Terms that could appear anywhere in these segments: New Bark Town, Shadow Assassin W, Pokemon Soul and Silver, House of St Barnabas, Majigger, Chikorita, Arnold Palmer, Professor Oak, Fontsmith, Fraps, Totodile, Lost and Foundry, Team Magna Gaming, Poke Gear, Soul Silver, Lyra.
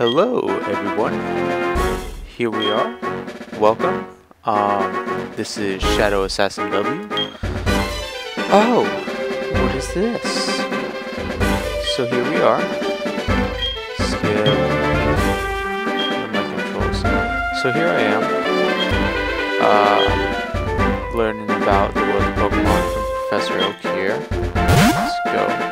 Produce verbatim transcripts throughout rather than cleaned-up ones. Hello everyone, here we are, welcome, um, this is Shadow Assassin W. Oh, what is this? So here we are, skip, my controls, so here I am, uh, learning about the world of Pokemon from Professor Oak here. Let's go.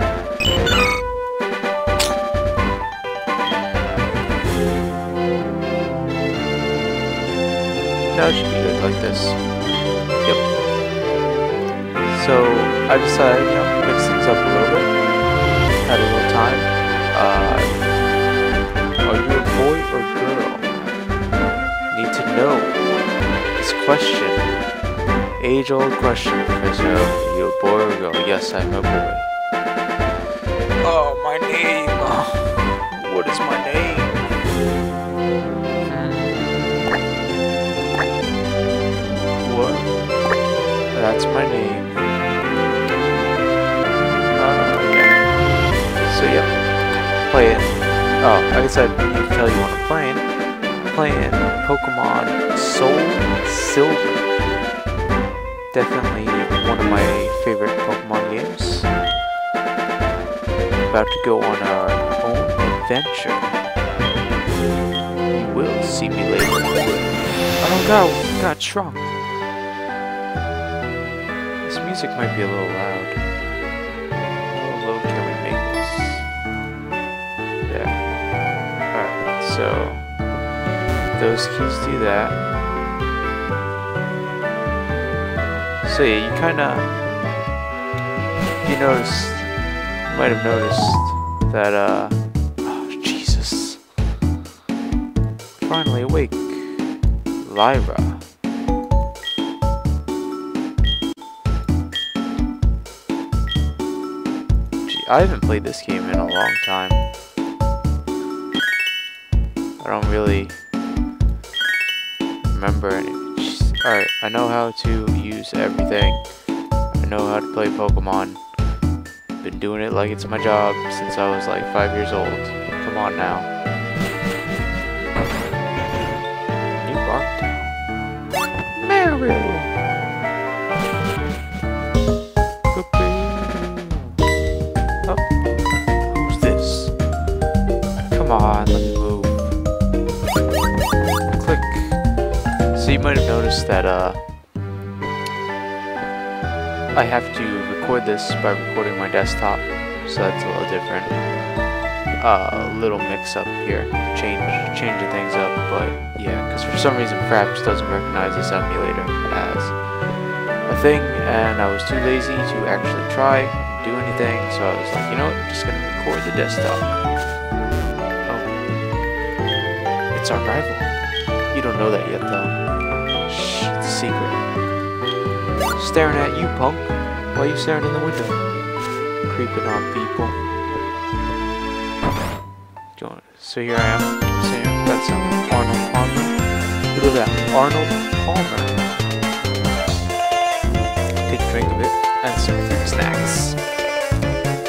Now it should be good like this. Yep. So I decided, you know, mix things up a little bit. Had a little time. Uh, are you a boy or girl? Need to know this question. Age-old question, Professor. Are you a boy or a girl? Yes, I'm a boy. Oh, my name. Oh, what is my name? That's my name. Uh, okay. So yeah, play it. Oh, like I said, you can tell you want to play it. Playing Pokemon Soul and Silver. Definitely one of my favorite Pokemon games. About to go on our own adventure. You will see me later. Oh god, got shrunk. This music might be a little loud. How low can we make this? There. Alright, so those keys do that. So yeah, you kinda you noticed you might have noticed that uh oh Jesus. Finally awake. Lyra. I haven't played this game in a long time. I don't really remember any. Alright, I know how to use everything. I know how to play Pokemon. Been doing it like it's my job since I was like five years old. Come on now. New Bark Town. Mario! Come on, let me move. Click. So you might have noticed that uh, I have to record this by recording my desktop, so that's a little different. Uh, little mix-up here, change, changing things up, but yeah, because for some reason Fraps doesn't recognize this emulator as a thing, and I was too lazy to actually try and do anything, so I was like, you know what, I'm just gonna record the desktop. It's our rival. You don't know that yet, though. Shh, it's a secret. Staring at you, punk. Why are you staring in the window? Creeping on people. So here I am. So that's Arnold Palmer. Look at that, Arnold Palmer. Take a drink of it and some snacks.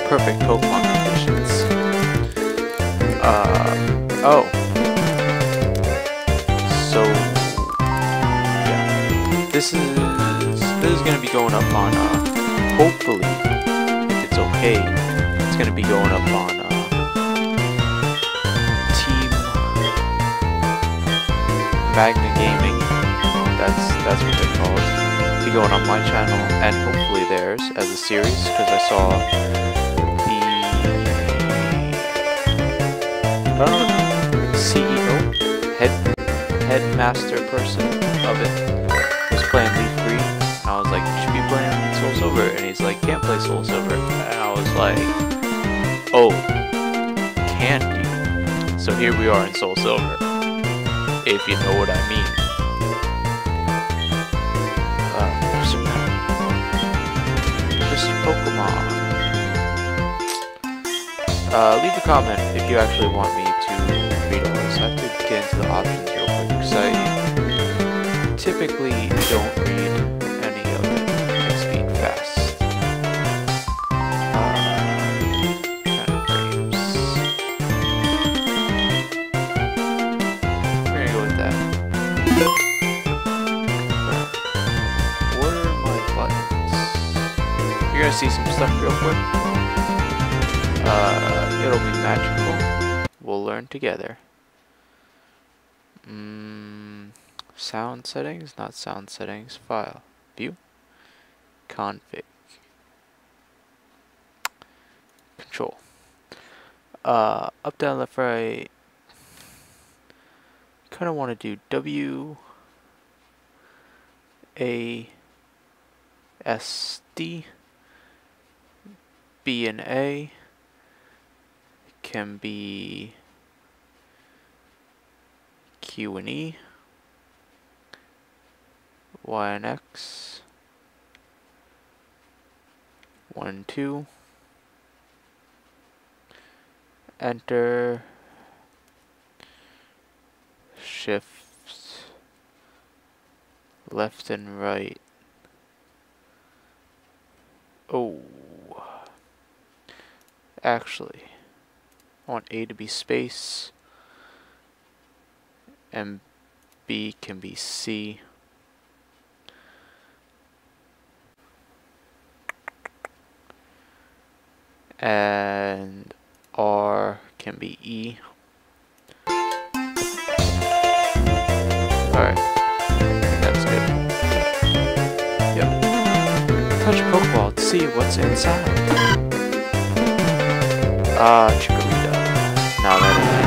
Perfect Pokemon conditions. Uh oh. This is this is gonna be going up on uh, hopefully, if it's okay, it's gonna be going up on uh, Team Magna Gaming. That's that's what they're called. It'll be going on my channel and hopefully theirs as a series because I saw the uh, C E O head headmaster person of it. Playing Leaf Green, and I was like, you should be playing Soul Silver, and he's like, can't play Soul Silver, and I was like, oh, can't you? So here we are in Soul Silver, if you know what I mean. Uh, just Pokemon. Uh, leave a comment if you actually want me to read all this. I have to get into the options real quick, because I typically don't read any of it. I speed fast. Uh, kind of frames. see some stuff real quick. Uh, it'll be magical. We'll learn together. Mm, sound settings, not sound settings, file, view, config, control. Uh, up, down, left, right. Kind of want to do W, A, S, D, B, and A can be Q and E, Y and X, one and two, enter, shift, left and right. Oh, actually, I want A to be space, and B can be C. And R can be E. Alright, that's good. Yep. Touch a Pokeball to see what's inside. Ah, Chikorita. Now that is it.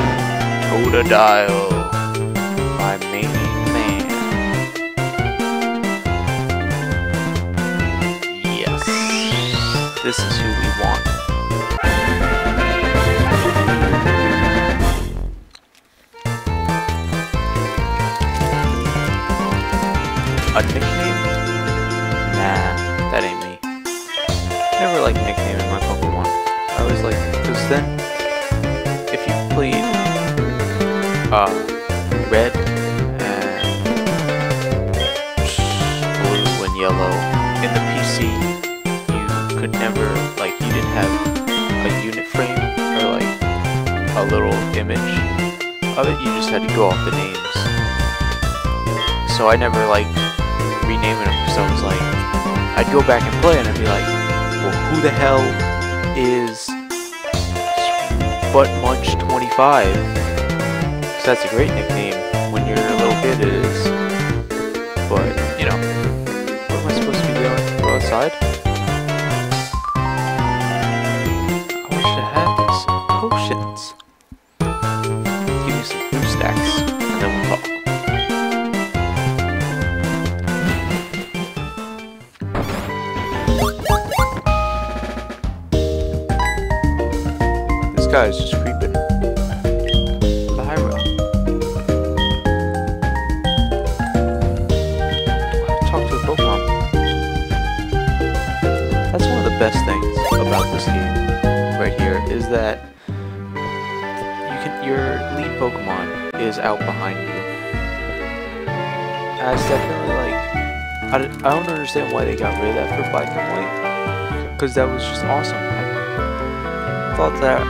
Totodile. My main man. Yes. This is who we want. A nickname? Nah, that ain't me. I never like nicknaming my Pokemon. I always like, because then, if you plead, uh, red, yellow. In the P C, you could never, like, you didn't have a unit frame or, like, a little image of it. You just had to go off the names. So I never, like, renaming them because I was like, I'd go back and play and I'd be like, well, who the hell is Butt Munch twenty-five? So that's a great nickname when you're a little kid, it is. But, you know. Side. I wish I had some potions. Give me some food stacks, and then we'll talk. This guy is just creeping. The high rail. I'll talk to the Pokemon. Best things about this game right here is that you can, your lead Pokemon is out behind you. That's definitely like, I don't, I don't understand why they got rid of that for black and white, because that was just awesome. I thought that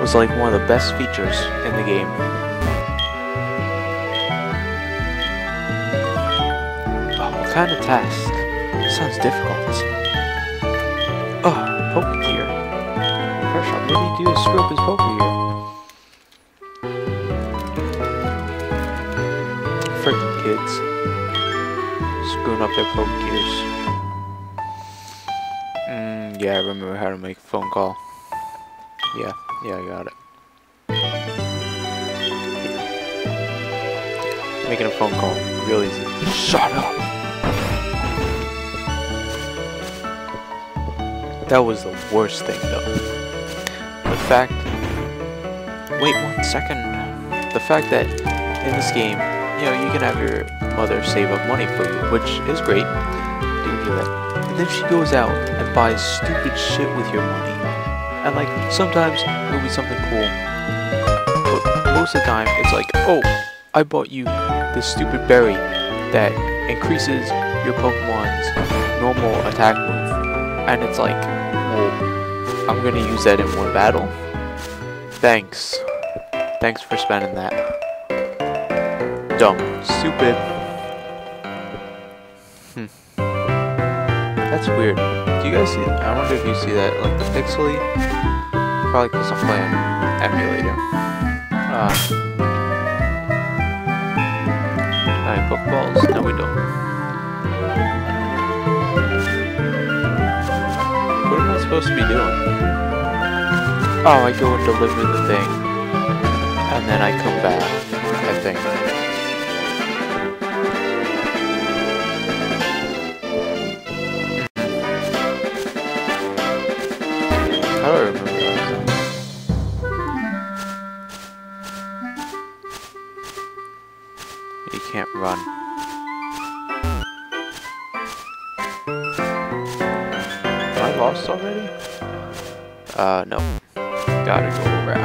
was like one of the best features in the game. Oh, what kind of task? Sounds difficult. Oh, Poke Gear. First off, what did he do to screw up his Poke Gear? Frickin' kids. Screwing up their Poke Gears. Mm, yeah, I remember how to make a phone call. Yeah, yeah, I got it. Making a phone call, real easy. Shut up! That was the worst thing, though. The fact... Wait one second. The fact that in this game, you know, you can have your mother save up money for you, which is great. Do do that. And then she goes out and buys stupid shit with your money. And, like, sometimes it'll be something cool. But most of the time, it's like, oh, I bought you this stupid berry that increases your Pokemon's normal attack move. And it's like, well, I'm gonna use that in one battle. Thanks. Thanks for spending that. Dumb. Stupid. Hmm. That's weird. Do Do you guys see that? I wonder if you see that, like the pixely? Probably because I'm playing emulator. Uh, Alright, Pokeballs? No, we don't. What am I supposed to be doing? Oh, I go and deliver the thing. And then I come back, I think. I don't remember that. You can't run. Am I lost already? Uh, no. Gotta go around.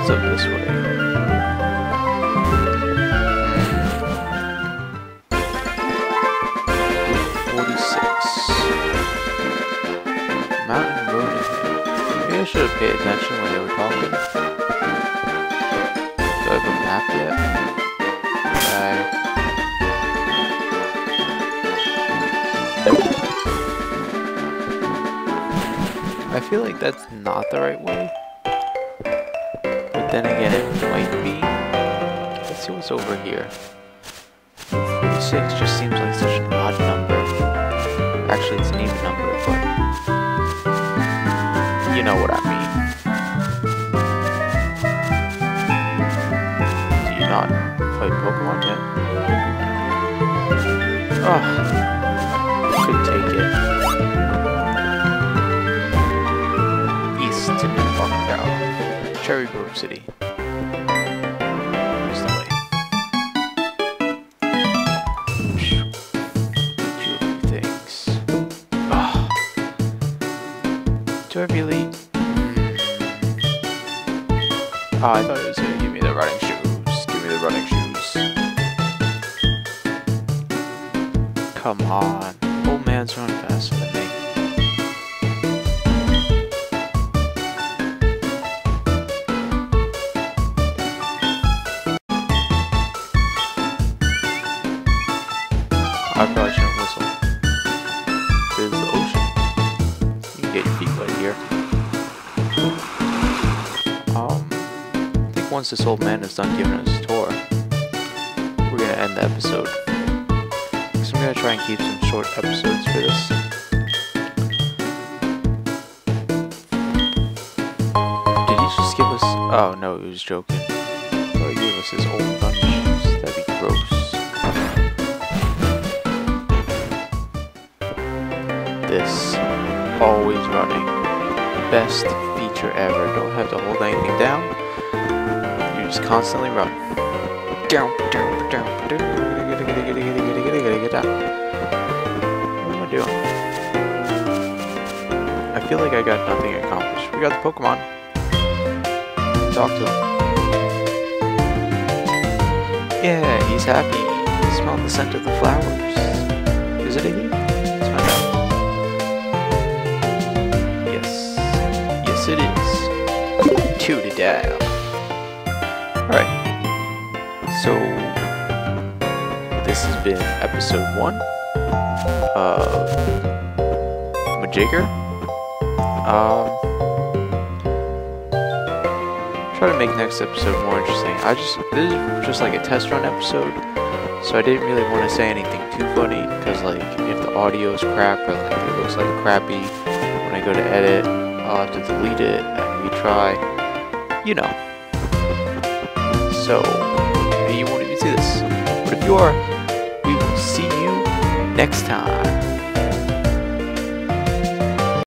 Up this way. forty-six. Mountain Road. Maybe I should have paid attention when they were talking. Do I have a map yet? I... I feel like that's not the right way. Then again, it might be. Let's see what's over here. forty-six just seems like such an odd number. Actually, it's an even number, but you know what I mean. Do you not play Pokemon yet? Oh, I could take it. East to New Bark Town. Cherry Grove City. Where's the way? Thanks. Oh. Do I really? Oh, I thought it was gonna give me the running shoes. Give me the running shoes. Come on. Old man's running faster than me. I probably shouldn't whistle. There's the ocean. You can get your feet wet here. Um, I think once this old man is done giving us a tour, we're gonna end the episode. So I'm gonna try and keep some short episodes for this. Did he just give us? Oh no, he was joking. Oh, he gave us his old bunny shoes. That'd be gross. This always running, best feature ever. Don't have to hold anything down. You just constantly run. What am I doing? I feel like I got nothing accomplished. We got the Pokemon. Talk to him. Yeah, he's happy. Smell the scent of the flowers. Is it a It is Totodile. Alright. So this has been episode one of Majigger. Um try to make next episode more interesting. I just this is just like a test run episode, so I didn't really want to say anything too funny because like if the audio is crap or like it looks like crappy when I go to edit. I'll have to delete it and retry, you know. So, maybe you won't even see this. But if you are, we will see you next time.